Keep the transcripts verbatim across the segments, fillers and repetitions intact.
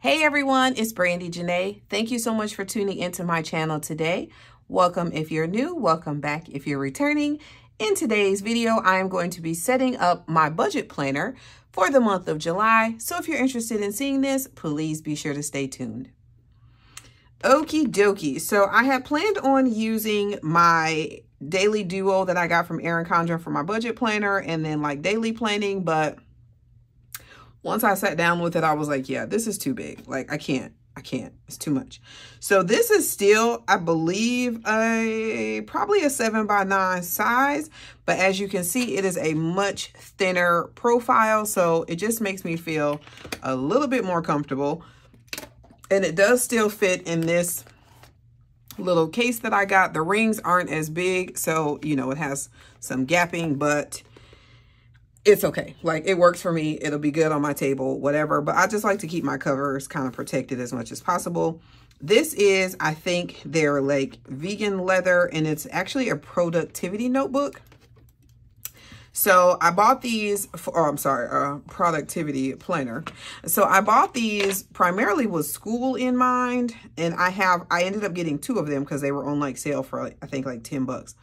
Hey everyone, it's Brandi Janei. Thank you so much for tuning into my channel today. Welcome if you're new, welcome back if you're returning. In today's video, I am going to be setting up my budget planner for the month of July. So if you're interested in seeing this, please be sure to stay tuned. Okie dokie. So I had planned on using my Daily Duo that I got from Erin Condren for my budget planner and then like daily planning, but once I sat down with it, I was like, yeah, this is too big. Like, I can't, I can't, it's too much. So this is still, I believe, a probably a seven by nine size, but as you can see, it is a much thinner profile. So it just makes me feel a little bit more comfortable. And it does still fit in this little case that I got. The rings aren't as big, so, you know, it has some gapping, but it's okay. Like, it works for me. It'll be good on my table, whatever. But I just like to keep my covers kind of protected as much as possible. This is, I think, they're like vegan leather, and it's actually a productivity notebook. So I bought these for, oh, I'm sorry, uh, productivity planner. So I bought these primarily with school in mind. And I have, I ended up getting two of them because they were on like sale for, like, I think like ten bucks.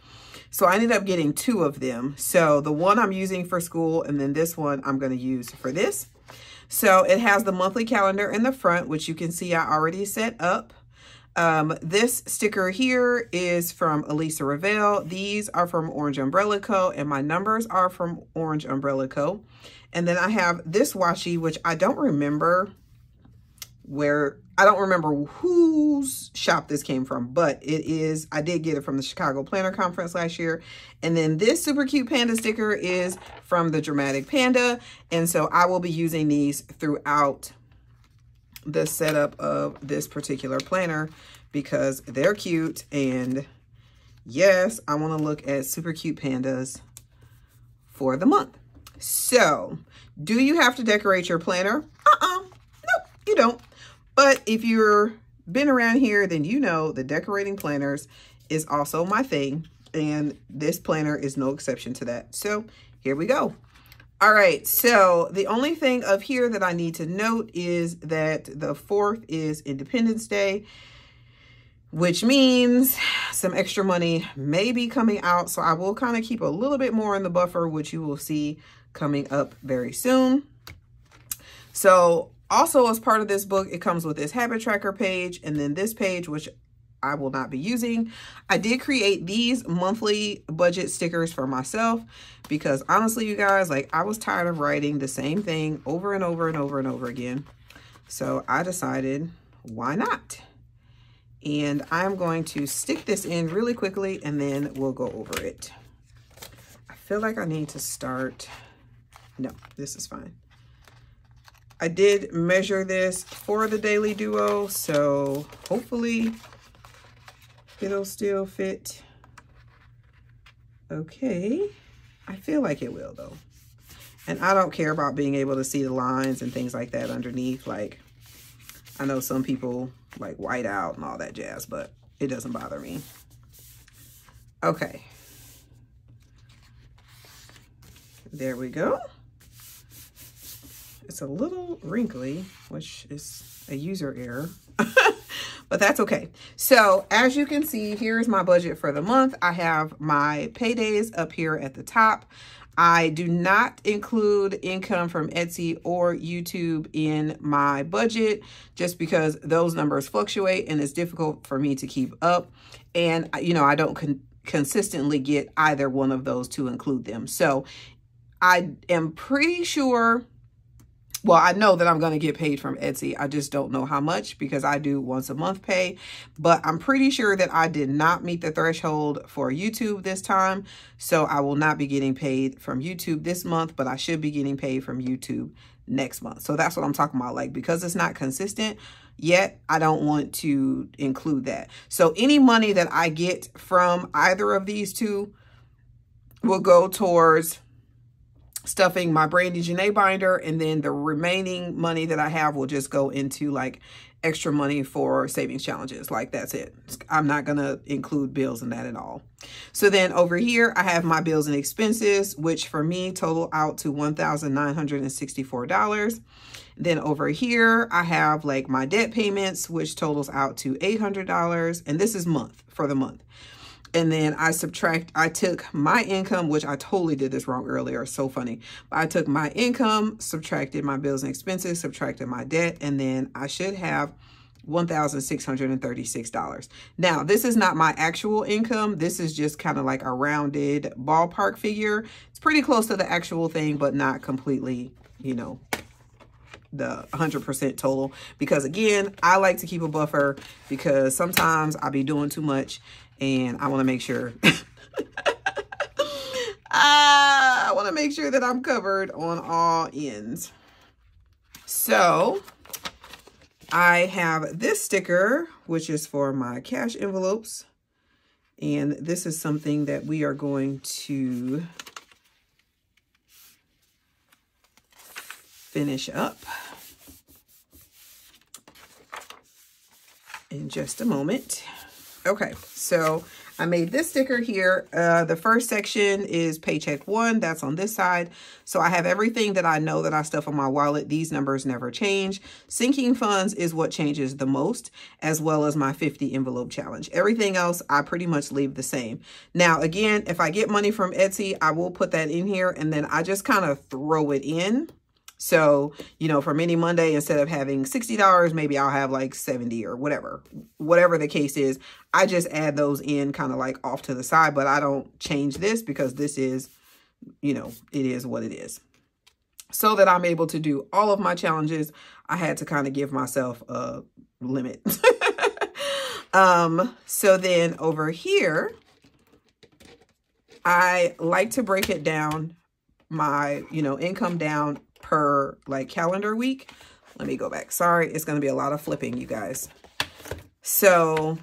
So I ended up getting two of them. So the one I'm using for school, and then this one I'm going to use for this. So it has the monthly calendar in the front, which you can see I already set up. Um, this sticker here is from Elisa Ravel. These are from Orange Umbrella Co. And my numbers are from Orange Umbrella Co. And then I have this washi, which I don't remember where, I don't remember whose shop this came from, but it is, I did get it from the Chicago Planner Conference last year. And then this super cute panda sticker is from the Dramatic Panda. And so I will be using these throughout the setup of this particular planner because they're cute. And yes, I want to look at super cute pandas for the month. So do you have to decorate your planner? Uh-uh. Nope, you don't. But if you've been around here, then you know the decorating planners is also my thing. And this planner is no exception to that. So here we go. All right. So the only thing up here that I need to note is that the fourth is Independence Day, which means some extra money may be coming out. So I will kind of keep a little bit more in the buffer, which you will see coming up very soon. So also, as part of this book, it comes with this habit tracker page and then this page, which I will not be using. I did create these monthly budget stickers for myself because honestly, you guys, like I was tired of writing the same thing over and over and over and over again. So I decided, why not? And I'm going to stick this in really quickly and then we'll go over it. I feel like I need to start. No, this is fine. I did measure this for the Daily Duo, so hopefully it'll still fit. Okay, I feel like it will though. And I don't care about being able to see the lines and things like that underneath. Like, I know some people like white out and all that jazz, but it doesn't bother me. Okay. There we go. It's a little wrinkly, which is a user error, but that's okay. So as you can see, here's my budget for the month. I have my paydays up here at the top. I do not include income from Etsy or YouTube in my budget just because those numbers fluctuate and it's difficult for me to keep up. And, you know, I don't con- consistently get either one of those to include them. So I am pretty sure... Well, I know that I'm going to get paid from Etsy. I just don't know how much because I do once a month pay, but I'm pretty sure that I did not meet the threshold for YouTube this time. So I will not be getting paid from YouTube this month, but I should be getting paid from YouTube next month. So that's what I'm talking about. Like, because it's not consistent yet, I don't want to include that. So any money that I get from either of these two will go towards stuffing my Brandi Janei binder, and then the remaining money that I have will just go into like extra money for savings challenges. Like, that's it. I'm not going to include bills in that at all. So then over here, I have my bills and expenses, which for me total out to one thousand nine hundred sixty-four dollars. Then over here, I have like my debt payments, which totals out to eight hundred dollars. And this is month for the month. And then I subtract, I took my income, which I totally did this wrong earlier. So funny. I took my income, subtracted my bills and expenses, subtracted my debt, and then I should have one thousand six hundred thirty-six dollars. Now, this is not my actual income. This is just kind of like a rounded ballpark figure. It's pretty close to the actual thing, but not completely, you know, the one hundred percent total. Because again, I like to keep a buffer because sometimes I be doing too much and I want to make sure I want to make sure that I'm covered on all ends. So I have this sticker, which is for my cash envelopes. And this is something that we are going to finish up in just a moment. Okay, so I made this sticker here. Uh, the first section is paycheck one. That's on this side. So I have everything that I know that I stuff in my wallet. These numbers never change. Sinking funds is what changes the most, as well as my fifty envelope challenge. Everything else, I pretty much leave the same. Now, again, if I get money from Etsy, I will put that in here, and then I just kind of throw it in. So, you know, for Mini Monday, instead of having sixty dollars, maybe I'll have like seventy or whatever, whatever the case is. I just add those in kind of like off to the side, but I don't change this because this is, you know, it is what it is. So that I'm able to do all of my challenges, I had to kind of give myself a limit. um, so then over here, I like to break it down, my, you know, income down per like calendar week. Let me go back. Sorry, it's going to be a lot of flipping, you guys. So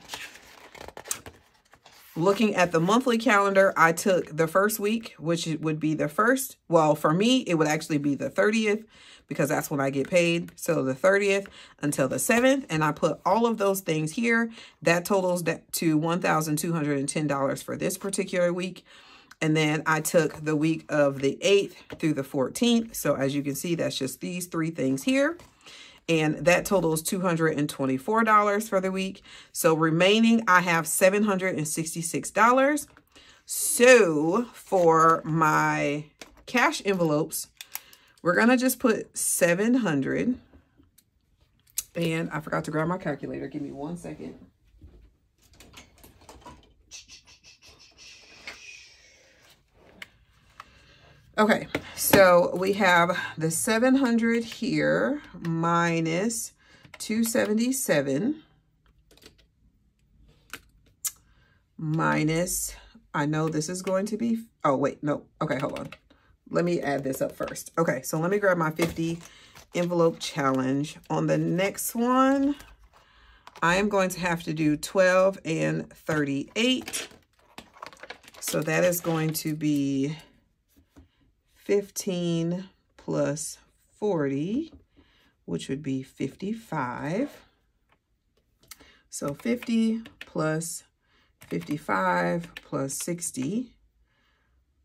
looking at the monthly calendar, I took the first week, which would be the first. Well, for me, it would actually be the thirtieth because that's when I get paid. So the thirtieth until the seventh. And I put all of those things here. That totals to one thousand two hundred ten dollars for this particular week. And then I took the week of the eighth through the fourteenth. So as you can see, that's just these three things here. And that totals two hundred twenty-four dollars for the week. So remaining, I have seven hundred sixty-six dollars. So for my cash envelopes, we're going to just put seven hundred. And I forgot to grab my calculator. Give me one second. Okay, so we have the seven hundred here minus two seventy-seven minus, I know this is going to be, oh wait, no. Okay, hold on. Let me add this up first. Okay, so let me grab my fifty envelope challenge. On the next one, I am going to have to do twelve and thirty-eight. So that is going to be fifteen plus forty, which would be fifty-five. So fifty plus fifty-five plus sixty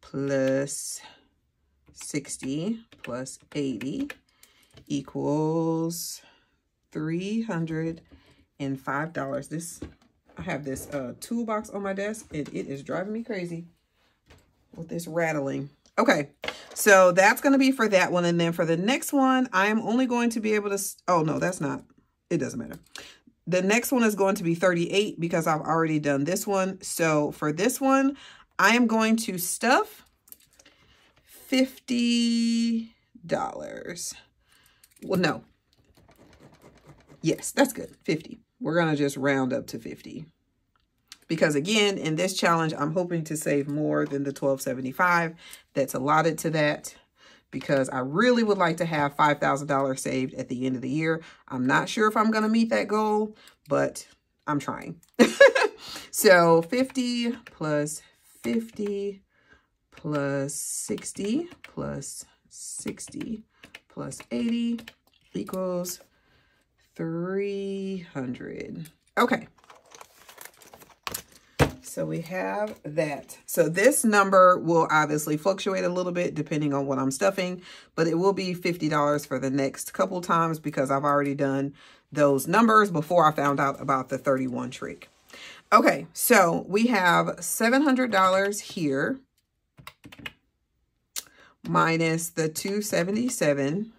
plus sixty plus eighty equals three hundred five dollars. This, I have this uh, toolbox on my desk and it is driving me crazy with this rattling. Okay, so that's going to be for that one. And then for the next one, I am only going to be able to, oh no, that's not, it doesn't matter. The next one is going to be thirty-eight because I've already done this one. So for this one, I am going to stuff fifty dollars. Well, no. Yes, that's good, fifty. We're going to just round up to fifty. Because again, in this challenge, I'm hoping to save more than the twelve seventy-five that's allotted to that because I really would like to have five thousand dollars saved at the end of the year. I'm not sure if I'm going to meet that goal, but I'm trying. So fifty plus fifty plus sixty plus sixty plus eighty equals three hundred. Okay. So we have that. So this number will obviously fluctuate a little bit depending on what I'm stuffing, but it will be fifty dollars for the next couple times because I've already done those numbers before I found out about the thirty-one trick. Okay, so we have seven hundred dollars here minus the two seventy-seven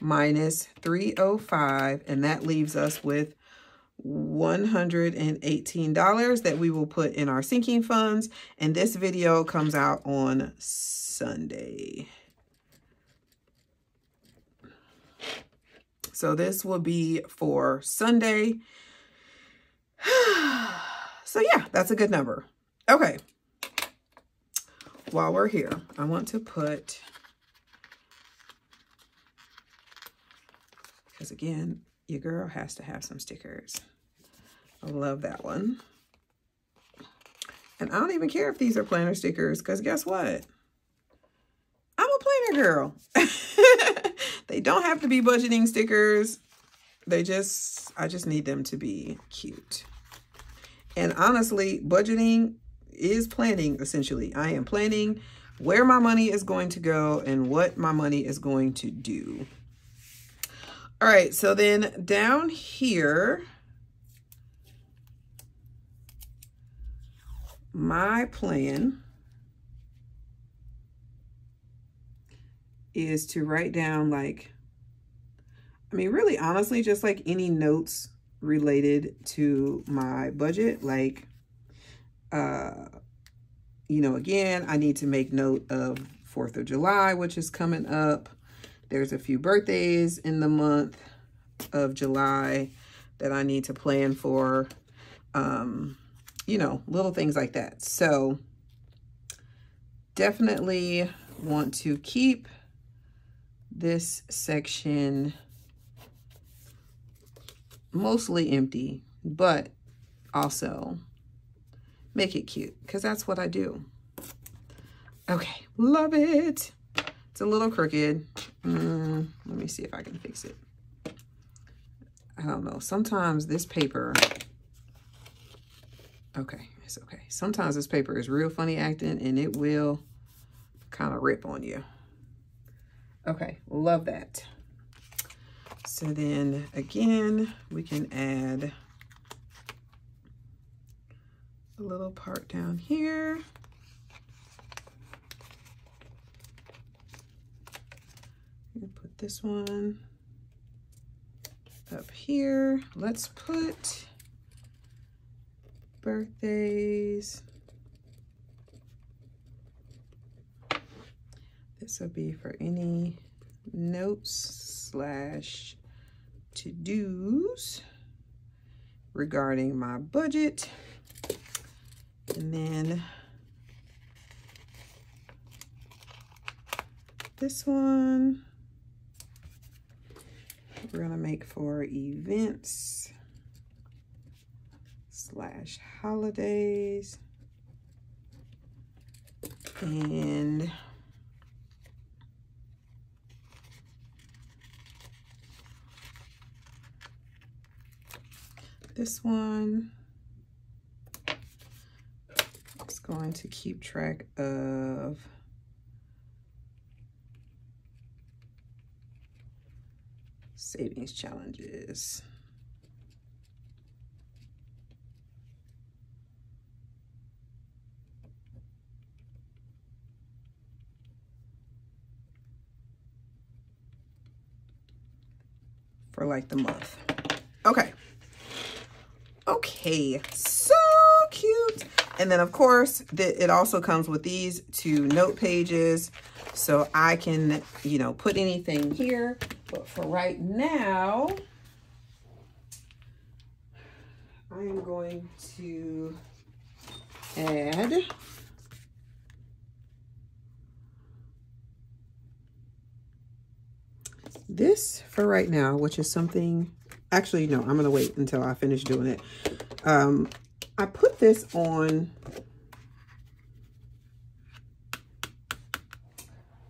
minus three oh five, and that leaves us with one hundred eighteen dollars that we will put in our sinking funds. And this video comes out on Sunday. So this will be for Sunday. So yeah, that's a good number. Okay. While we're here, I want to put, because again, your girl has to have some stickers. I love that one. And I don't even care if these are planner stickers, because guess what? I'm a planner girl. They don't have to be budgeting stickers. They just, I just need them to be cute. And honestly, budgeting is planning, essentially. I am planning where my money is going to go and what my money is going to do. All right, so then down here, my plan is to write down, like, I mean, really honestly, just like any notes related to my budget. Like, uh, you know, again, I need to make note of fourth of July, which is coming up. There's a few birthdays in the month of July that I need to plan for, um, you know, little things like that. So definitely want to keep this section mostly empty, but also make it cute because that's what I do. Okay, love it. It's a little crooked. Mm, let me see if I can fix it. I don't know. Sometimes this paper... Okay, it's okay. Sometimes this paper is real funny acting and it will kind of rip on you. Okay, love that. So then, again, we can add a little part down here. Put this one up here. Let's put birthdays. This will be for any notes slash to-dos regarding my budget. And then this one we're gonna make for events slash holidays. And this one is going to keep track of savings challenges. For like the month. Okay. Okay, so cute. And then of course, the, it also comes with these two note pages. So I can, you know, put anything here. But for right now, I am going to add this for right now, which is something, actually, no, I'm gonna wait until I finish doing it. Um, I put this on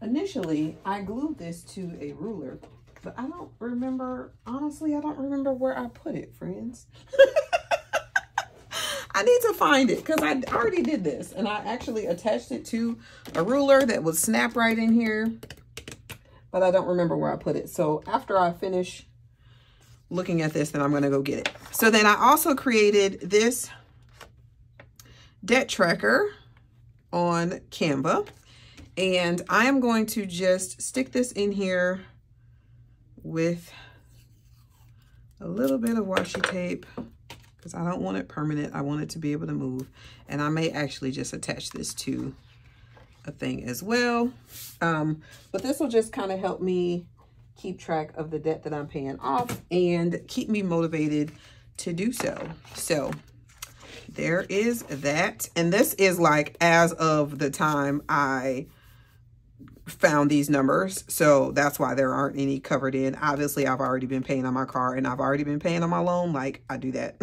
initially, I glued this to a ruler. But I don't remember, honestly, I don't remember where I put it, friends. I need to find it because I already did this, and I actually attached it to a ruler that would snap right in here, but I don't remember where I put it. So after I finish looking at this, then I'm going to go get it. So then I also created this debt tracker on Canva, and I am going to just stick this in here with a little bit of washi tape because I don't want it permanent. I want it to be able to move, and I may actually just attach this to a thing as well. Um, but this will just kind of help me keep track of the debt that I'm paying off and keep me motivated to do so. So there is that. And this is like as of the time I found these numbers. So that's why there aren't any covered in. Obviously, I've already been paying on my car and I've already been paying on my loan. Like, I do that.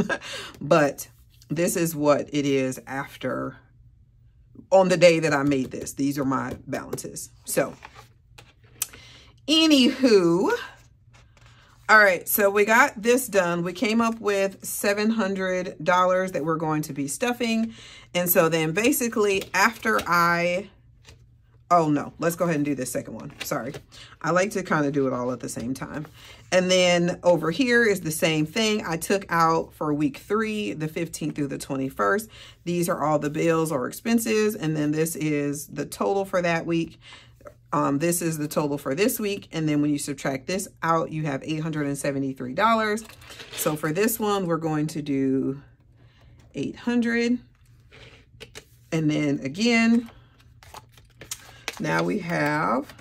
But this is what it is after, on the day that I made this. These are my balances. So anywho, all right, so we got this done. We came up with seven hundred dollars that we're going to be stuffing. And so then basically after I, oh no, let's go ahead and do this second one. Sorry. I like to kind of do it all at the same time. And then over here is the same thing. I took out for week three, the fifteenth through the twenty-first. These are all the bills or expenses. And then this is the total for that week. Um, this is the total for this week. And then when you subtract this out, you have eight hundred seventy-three dollars. So for this one, we're going to do eight hundred. And then again, now we have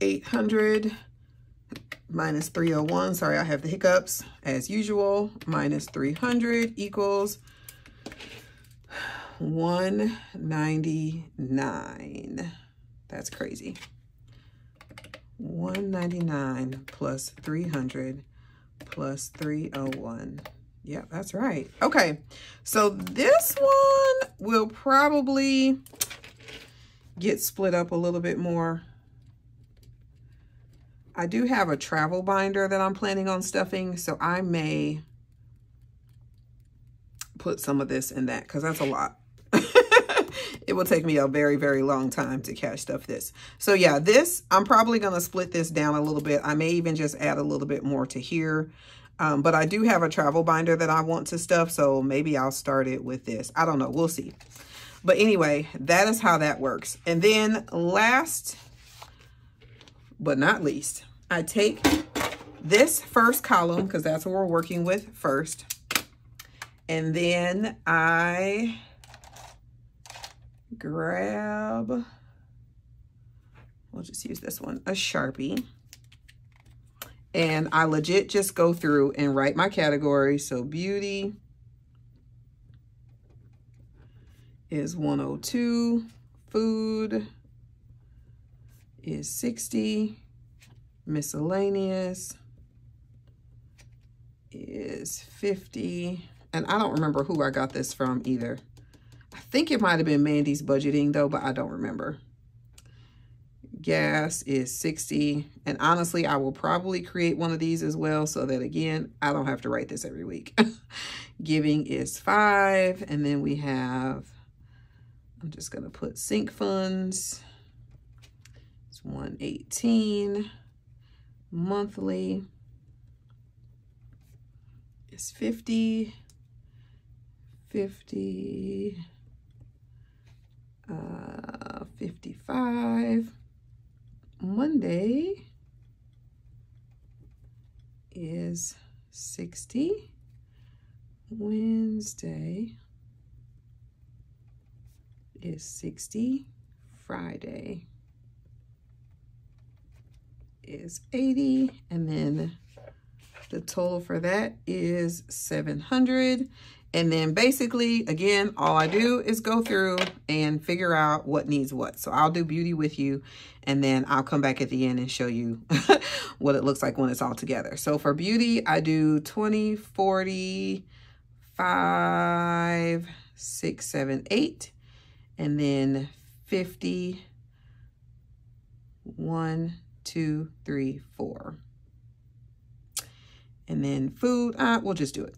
eight hundred minus three oh one. Sorry, I have the hiccups as usual. Minus three hundred equals one ninety-nine. That's crazy. one ninety-nine plus three hundred plus three oh one. Yeah, that's right. Okay, so this one will probably get split up a little bit more. I do have a travel binder that I'm planning on stuffing, so I may put some of this in that because that's a lot. It will take me a very, very long time to cash stuff this. So yeah, this, I'm probably going to split this down a little bit. I may even just add a little bit more to here. Um, but I do have a travel binder that I want to stuff. So maybe I'll start it with this. I don't know. We'll see. But anyway, that is how that works. And then last but not least, I take this first column because that's what we're working with first. And then I grab, we'll just use this one, a Sharpie. And I legit just go through and write my categories. So beauty is one oh two, food is sixty, miscellaneous is fifty. And I don't remember who I got this from either. I think it might have been Mandy's budgeting though, but I don't remember. Gas is sixty. And honestly, I will probably create one of these as well so that again, I don't have to write this every week. Giving is five. And then we have, I'm just gonna put sink funds. It's one eighteen. Monthly is fifty. fifty, uh, fifty-five. Monday is sixty. Wednesday is sixty. Friday is eighty. And then the total for that is seven hundred. And then basically, again, all I do is go through and figure out what needs what. So I'll do beauty with you, and then I'll come back at the end and show you what it looks like when it's all together. So for beauty, I do twenty, forty, five, six, seven, eight, and then fifty, one, two, three, four. And then food, uh, we'll just do it.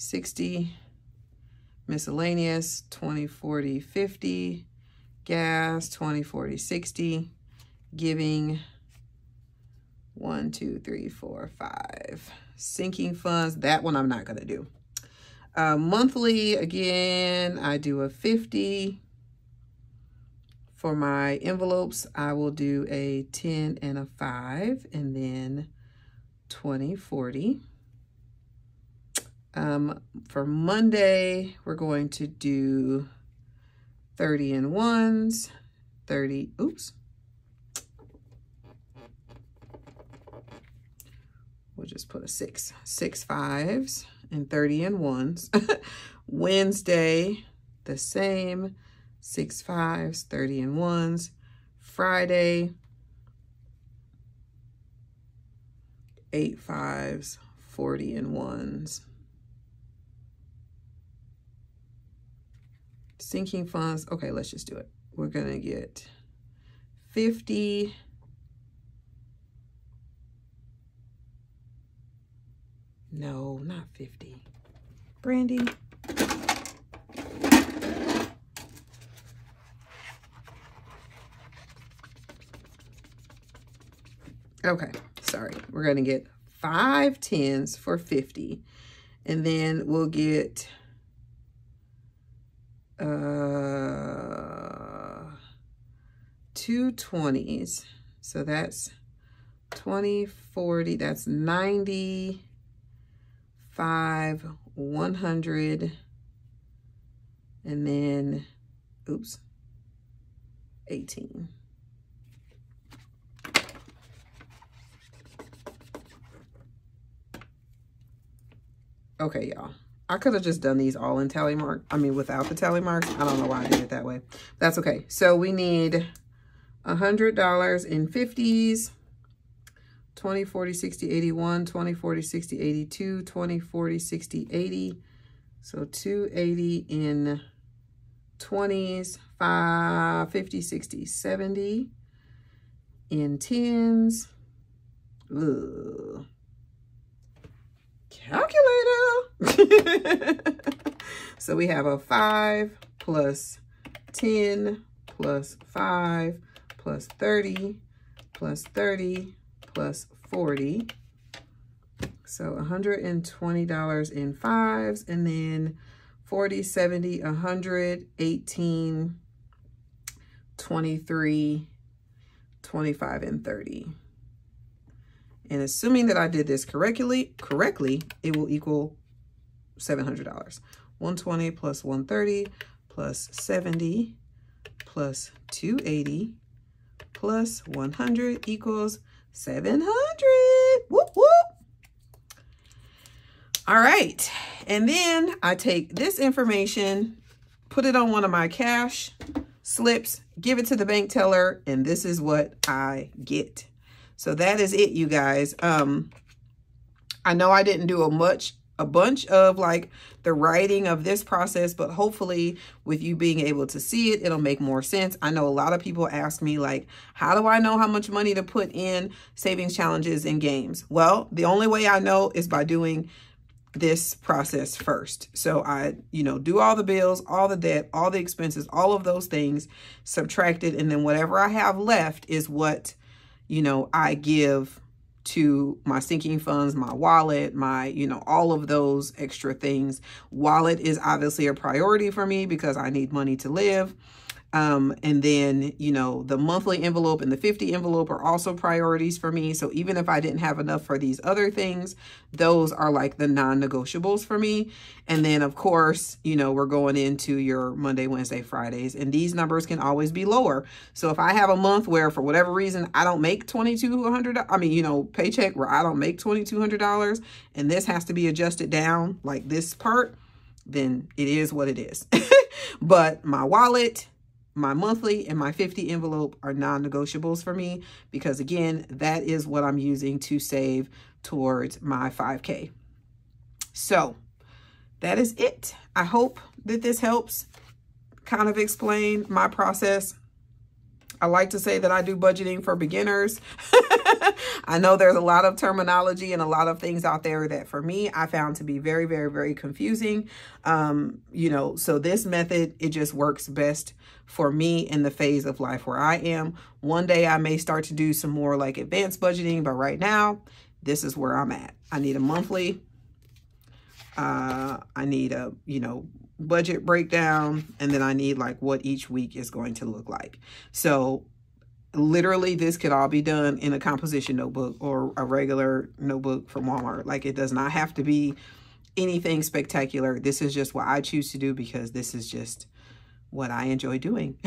sixty, miscellaneous, twenty, forty, fifty, gas, twenty, forty, sixty, giving, one, two, three, four, five. Sinking funds, that one I'm not gonna do. Uh, monthly, again, I do a fifty. For my envelopes, I will do a ten and a five, and then twenty, forty. Um, for Monday, we're going to do thirty and ones, thirty, oops. We'll just put a six, six fives and thirty and ones. Wednesday, the same, six fives, thirty and ones. Friday, eight fives, forty and ones. Sinking funds, okay, let's just do it. We're gonna get fifty, no, not fifty. Brandi. Okay, sorry. We're gonna get five tens for fifty, and then we'll get uh two twenties, so that's twenty, forty, that's ninety, five, one hundred, and then oops, eighteen. Okay, y'all, I could have just done these all in tally mark. I mean, without the tally marks. I don't know why I did it that way. That's okay. So we need one hundred dollars in fifties, twenty, forty, sixty, eighty-one, twenty, forty, sixty, eighty-two, twenty, forty, sixty, eighty. So two eighty in twenties, five, fifty, sixty, seventy in tens. Ugh. Calculator. So we have a five plus ten plus five plus thirty plus thirty plus forty. So one hundred twenty dollars in fives, and then forty, seventy, one hundred, eighteen, twenty-three, twenty-five, and thirty. And assuming that I did this correctly, correctly, it will equal seven hundred dollars. one hundred twenty plus one hundred thirty plus seventy plus two hundred eighty plus one hundred equals seven hundred. Whoop, whoop. All right. And then I take this information, put it on one of my cash slips, give it to the bank teller, and this is what I get. So that is it, you guys. Um, I know I didn't do a much, a bunch of like the writing of this process, but hopefully with you being able to see it, it'll make more sense. I know a lot of people ask me like, how do I know how much money to put in savings challenges and games? Well, the only way I know is by doing this process first. So I, you know, do all the bills, all the debt, all the expenses, all of those things subtracted. And then whatever I have left is what, you know, I give to my sinking funds, my wallet, my, you know, all of those extra things. Wallet is obviously a priority for me because I need money to live. Um, and then, you know, the monthly envelope and the fifty envelope are also priorities for me. So even if I didn't have enough for these other things, those are like the non-negotiables for me. And then of course, you know, we're going into your Monday, Wednesday, Fridays, and these numbers can always be lower. So if I have a month where for whatever reason, I don't make twenty-two hundred dollars, I mean, you know, paycheck where I don't make twenty-two hundred dollars and this has to be adjusted down like this part, then it is what it is. But my wallet, my monthly, and my fifty envelope are non-negotiables for me because, again, that is what I'm using to save towards my five K. So that is it. I hope that this helps kind of explain my process. I like to say that I do budgeting for beginners. I know there's a lot of terminology and a lot of things out there that for me, I found to be very, very, very confusing. Um, you know, so this method, it just works best for me in the phase of life where I am. One day I may start to do some more like advanced budgeting, but right now, this is where I'm at. I need a monthly, uh, I need a, you know, budget breakdown, and then I need like what each week is going to look like. So literally this could all be done in a composition notebook or a regular notebook from Walmart. Like it does not have to be anything spectacular. This is just what I choose to do because this is just what I enjoy doing.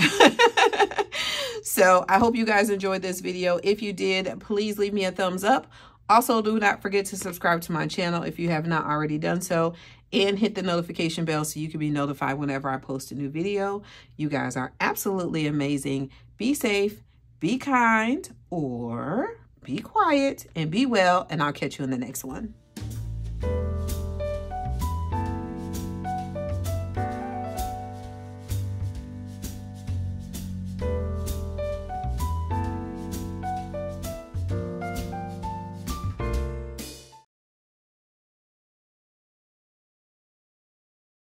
So I hope you guys enjoyed this video. If you did, please leave me a thumbs up. Also, do not forget to subscribe to my channel if you have not already done so, and hit the notification bell so you can be notified whenever I post a new video. You guys are absolutely amazing. Be safe, be kind, or be quiet, and be well, and I'll catch you in the next one.